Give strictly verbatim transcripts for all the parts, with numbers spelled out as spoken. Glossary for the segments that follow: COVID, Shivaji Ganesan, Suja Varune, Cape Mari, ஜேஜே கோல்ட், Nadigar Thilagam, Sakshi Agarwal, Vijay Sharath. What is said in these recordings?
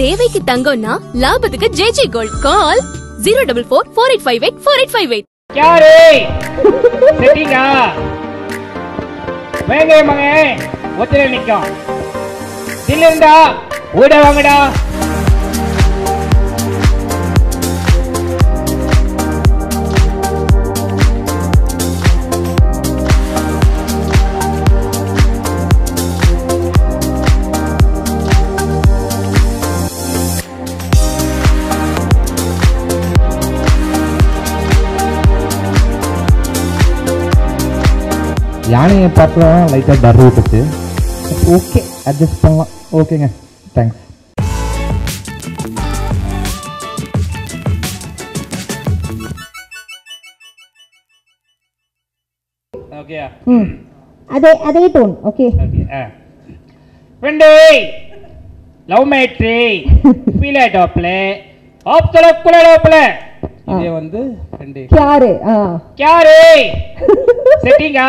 தேவைக்கு தங்கம்னா லாபத்துக்கு ஜேஜே கோல்ட். Call zero four four four eight five eight four eight five eight. क्या रे सेटिंगा महंगे महंगे ஒத்தல நிக்கும் தில்லிருந்தா ஓட வாங்கடா. யானையை பார்க்கலாம், லைட்டாக டர் விட்டுச்சு. ஓகே, அட்ஜஸ்ட் பண்ணலாம். ஓகேங்க, தேங்க்ஸ். ஓகேயா? ம், அதே அதே டோன். ஓகே ஃப்ரெண்டு, லவ் மேட்ரி ஃபீலே டாப்லே ஆப்தல குல டாப்லே இதே வந்து ஃப்ரெண்டு. क्या रे ஆ क्या रे செட்டிங்கா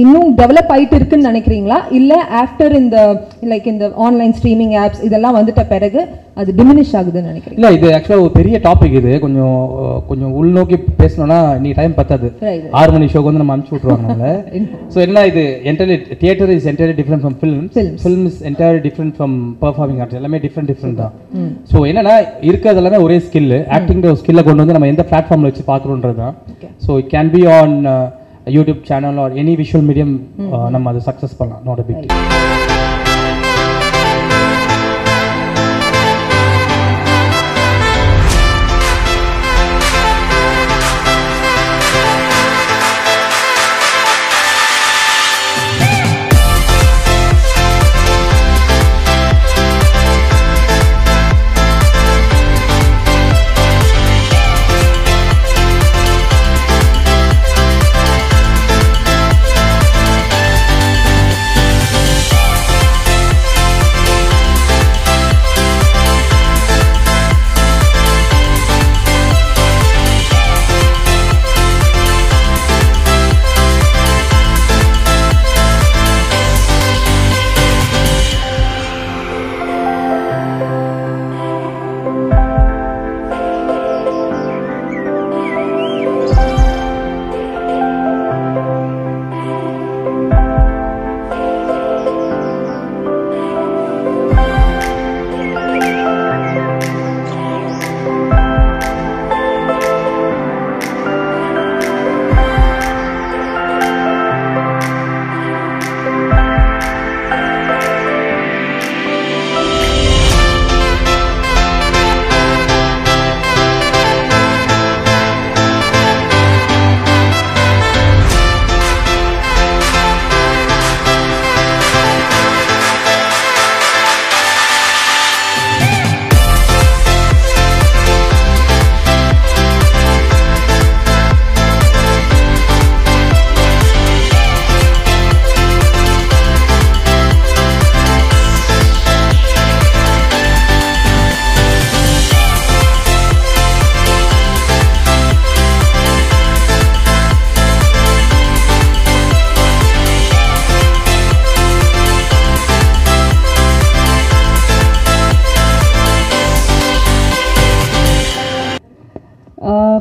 இன்னும் டெவலப் ஆயிட்டு இருக்குன்னு நினைக்கிறீங்களா, இல்ல ஆஃப்டர் இந்த லைக் இந்த ஆன்லைன் ஸ்ட்ரீமிங் ஆப்ஸ் இதெல்லாம் வந்துட்ட பிறகு அது டிமினிஷ் ஆகுதுன்னு நினைக்கிறீங்க? இல்ல, இது एक्चुअली ஒரு பெரிய டாபிக். இது கொஞ்சம் கொஞ்சம் உள்ள நோக்கி பேசணும்னா நீ டைம் பத்தாது. ஆறு மணி ஷோக்கு வந்து நம்ம அம்ச்சு விட்டுருவாங்கல. சோ என்ன இது entirely theater is entirely different from film. Film is entirely different from performing arts. எல்லாமே டிஃபரண்ட் டிஃபரண்ட் தான். சோ என்னன்னா இருக்கிறது எல்லாமே ஒரே ஸ்கில். ஆக்டிங்ல ஒரு ஸ்கில்ல கொண்டு வந்து நம்ம எந்த பிளாட்ஃபார்ம்ல வச்சு பாக்குறோம்ன்றது தான். So it can be on uh, YouTube channel or any visual medium. நம்ம அது சக்சஸ் பண்ணலாம். Not a big deal.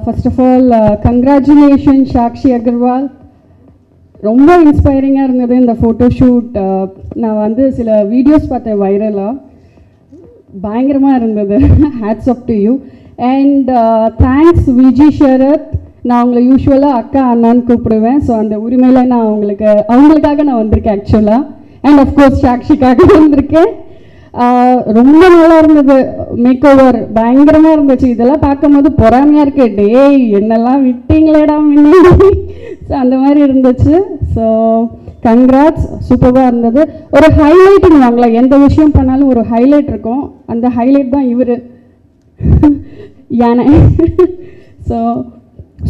First of all, uh, congratulations Sakshi Agarwal. ரொம்ப இன்ஸ்பைரிங்காக இருந்தது இந்த ஃபோட்டோஷூட். நான் வந்து சில வீடியோஸ் பார்த்தேன் வைரலாக, பயங்கரமாக இருந்தது. Hats off to you and thanks Vijay Sharath. நான் அவங்கள யூஸ்வலாக அக்கா அண்ணான்னு கூப்பிடுவேன். ஸோ அந்த உரிமையில் நான் அவங்களுக்கு அவங்களுக்காக நான் வந்திருக்கேன் ஆக்சுவலாக. அண்ட் அஃப்கோர்ஸ் சாக்ஷிக்காக வந்திருக்கேன். ரொம்ப நல்லா இருந்தது மேக் ஓவர், பயங்கரமாக இருந்துச்சு. இதெல்லாம் பார்க்கும்போது பொறாமையாக இருக்கு, டேய் என்னெல்லாம் விட்டீங்களேடா மின்னி. ஸோ அந்த மாதிரி இருந்துச்சு. So Congrats, superba irundhathu. Oru highlight nuvangala endha vishayam pannalum oru highlight irukum. And the highlight dhaan ivaru. Yana. So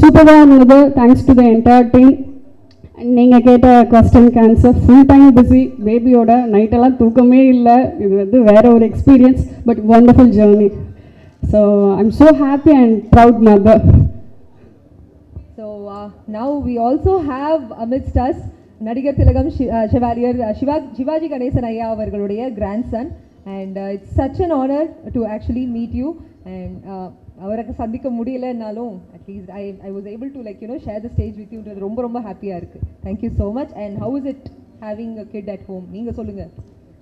superba irundhathu. Thanks to the entire team. Neenga ketta question answer full time busy baby oda night ella thookame illa. Idu vandhu vera oru experience but wonderful journey. So I'm so happy and proud mother. So uh, now we also have amidst us Nadigar Thilagam Shiv uh, Chevalier uh, Shivaji Ganesan Ayya, our grandson, and uh, it's such an honor to actually meet you. And avarakku sandhikka mudiyala nalum, at least I I was able to like you know share the stage with you. Romba romba happy a irukku. Thank you so much. And how is it having a kid at home? Neenga solunga.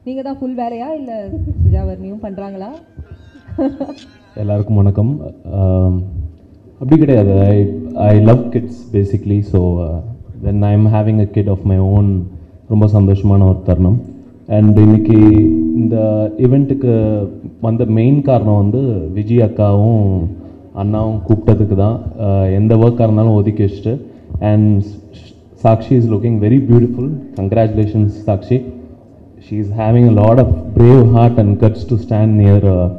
Neenga da full velaya illa Sujavar niyum pandranga? Ellarkum vanakkam. I, I love kids basically, so uh, when I'm having a kid of my own, romba sandoshmana or tarnam. And in the event, the main karanam vandu Vijay akkavum annavum kooptathukku dhaan endha work karnalum odikichittu. And Sakshi is looking very beautiful. Congratulations, Sakshi. She is having a lot of brave heart and guts to stand near uh,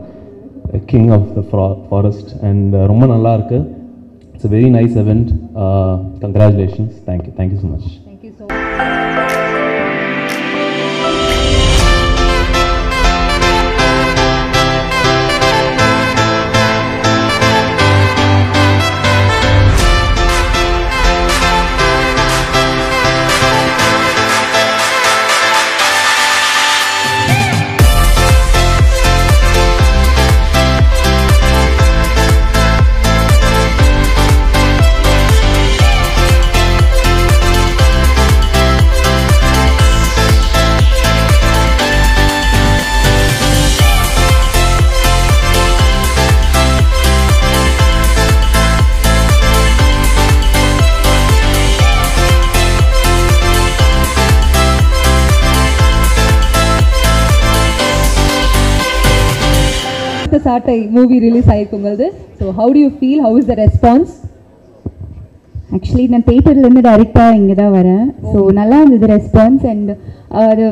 a king of the forest, and romba nalla irukku. It's a very nice event. Uh, congratulations. Thank you. Thank you so much. Thank you so much. Movie release aayirkungalde. So how do you feel? How is the response? Actually na theater la irundhu direct ah inga da vara. So nalla irundhu response, and uh, the,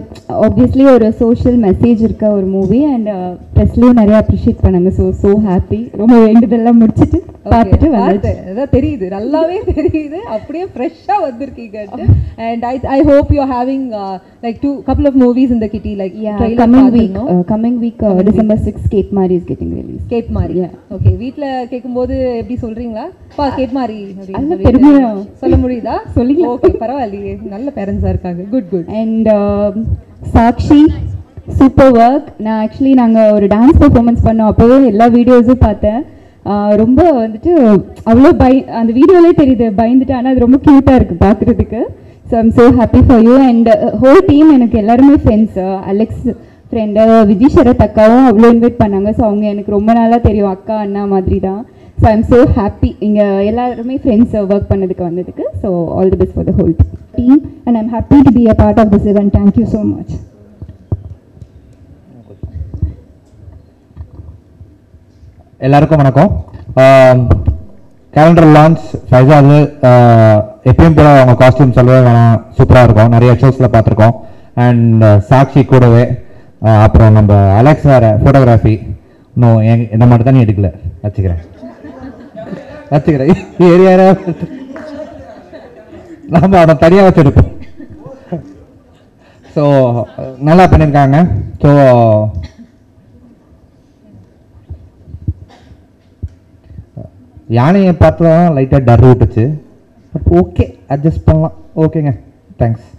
obviously or a social message iruka or movie, and press la nariya appreciate pananga. So so happy. Romba vendadella mudichittu paatittu vandha adha theriyudu nallave theriyudu apdiye fresh ah vandirkeenga. And I I hope you are having uh, like two couple of movies in the kitty, like yeah, coming week, no? uh, coming week coming uh, week December sixth Cape Mari is getting released. Cape Mari, yeah. Okay, veetla kekumbodhu eppadi solringa pa Cape Mari alla perumaya solla mudiyada sollinga. Okay, paravaliye nalla parents ah irukanga. Good good. And uh, Sakshi, super work. Na actually naanga or dance performance panna appo ella videos um paathen. Romba vandu avlo by and video la theriyudhu bayindita, ana adu romba cute ah irukku paakuradhukku. So I'm so happy for you, and uh, whole team enak ellarume friends. uh, Alex friend uh, Vijay Sharath akkavum avlo invite pannanga. So avanga enak romba naala theriyum akka anna madri da. So I'm so happy inga ellarume friends uh, work pannadukku vandadukku. So all the best for the whole team, and I'm happy to be a part of this event. Thank you so much. Ellarkum vanakkam. Calendar launch Faizal எப்பயும் போல அவங்க costume சொல்லவே வேணாம், சூப்பராக இருக்கும். நிறைய ஷோஸில் பார்த்துருக்கோம். And Sakshi கூடவே அப்புறம் நம்ம அலெக்ஸ் வேறு ஃபோட்டோகிராஃபி இன்னும் எங் இந்த மாதிரி தான் நீ எடுக்கல வச்சுக்கிறேன் வச்சுக்கிறேன் ஏரியாரா நம்ம அதை தனியாக வச்சு எடுப்போம். ஸோ நல்லா பண்ணியிருக்காங்க. ஸோ யானையை பார்த்து தான் லைட்டாக டர் விட்டுச்சு. ஓகே, அட்ஜஸ்ட் பண்ணலாம். ஓகேங்க, தேங்க்ஸ்.